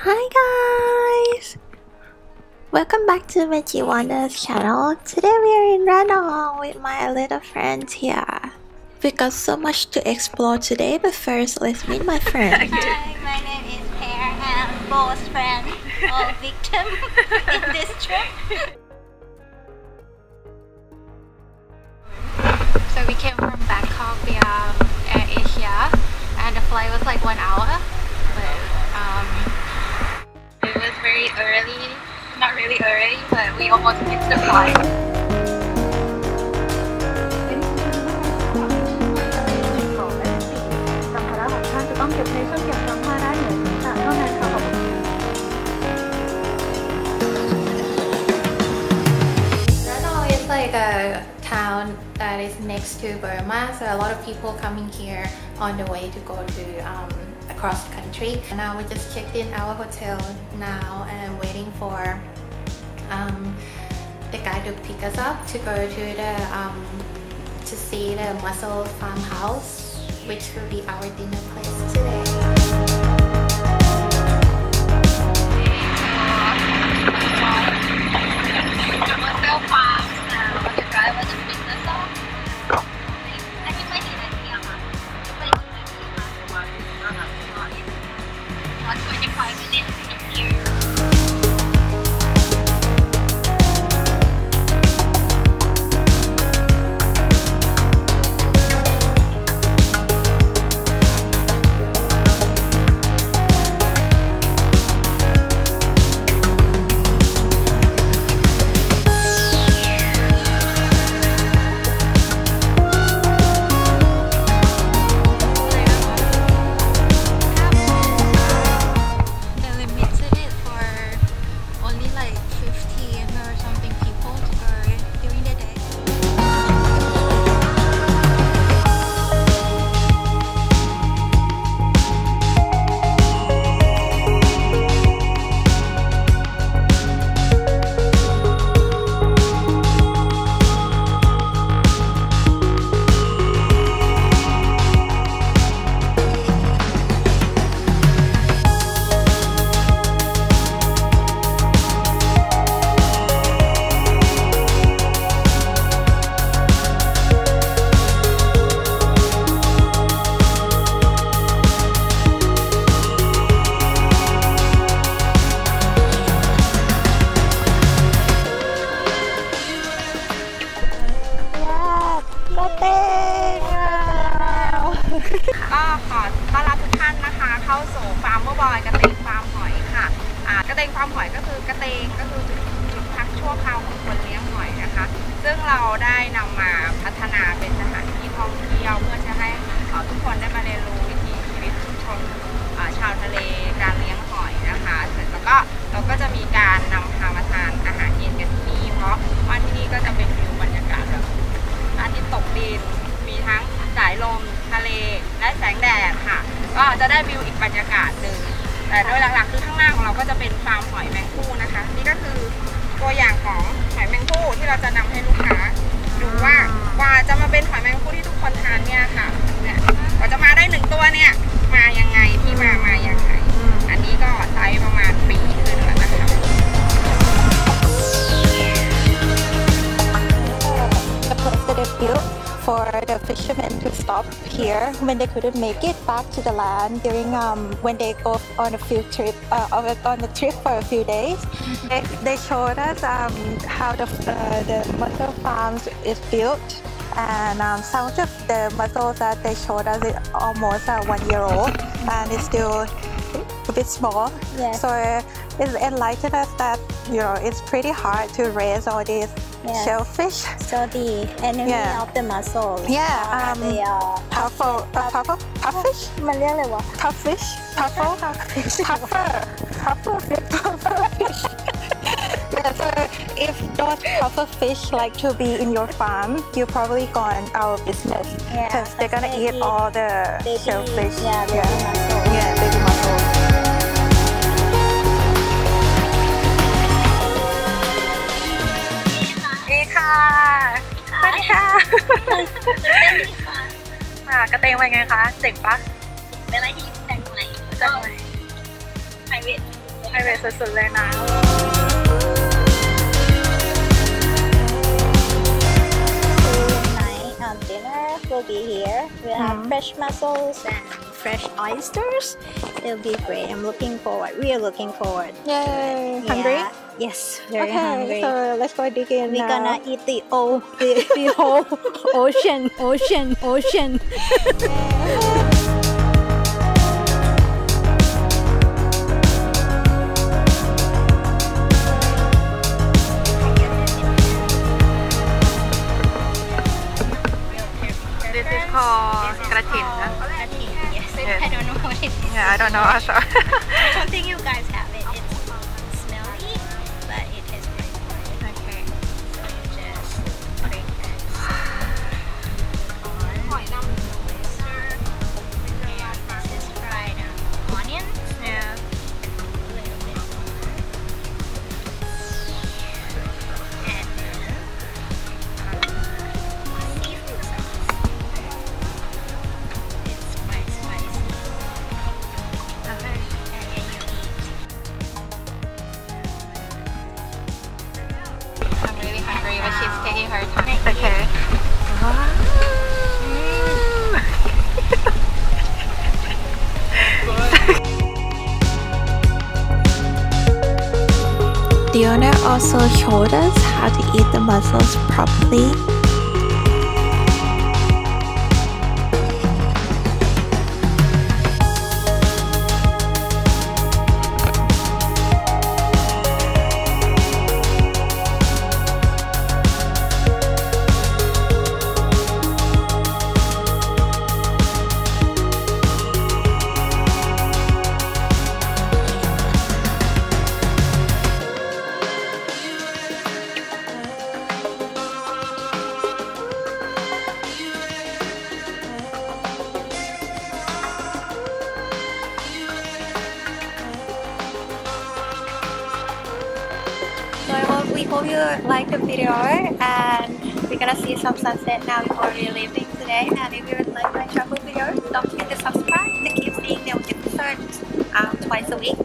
Hi guys! Welcome back to Meijiwanders channel. Today we are in Ranong with my little friends here. We got so much to explore today, but first let's meet my friend. Hi, my name is Pear and Bo's friend, or victim in this trip. So we came from Bangkok via Air Asia, and the flight was like 1 hour. It was very early, not really early, but we almost missed the flight. Ranong is like a town that is next to Burma, so a lot of people coming here on the way to go to across the country. Now we just checked in our hotel now and waiting for the guy to pick us up to go to the to see the mussel farmhouse, which will be our dinner place today. The fishermen to stop here when they couldn't make it back to the land during when they go on a field trip for a few days. They showed us how the mussel farms is built, and some of the mussels that they showed us is almost 1 year old and it's still a bit small. Yeah. So it enlightened us that it's pretty hard to raise all these. Yeah. Shellfish. So the enemy of the mussel. Yeah, they are pufferfish. Pufferfish. Yeah, so if those pufferfish like to be in your farm, you probably gone out of business because they're gonna eat all the shellfish. Baby mussel. ไอเวสสุดๆเลยนะDinner will be here. We'll have fresh mussels and fresh oysters. It'll be great. I'm looking forward. We are looking forward. Yay! Hungry? Yeah. Yes, very hungry. Okay, so let's go dig in. We're gonna eat the whole ocean. Yeah, I don't know also. I don't think you guys have it. It's smelly, but it tastes great. Okay. So you just break that on. And this is fried onion. Yeah. A little bit more. And then seafood sauce. It's quite spicy. Okay. The owner also showed us how to eat the mussels properly. We hope you liked the video, and we're gonna see some sunset now before we're leaving today. And if you would like my travel videos, don't forget to subscribe to keep seeing them. You can search twice a week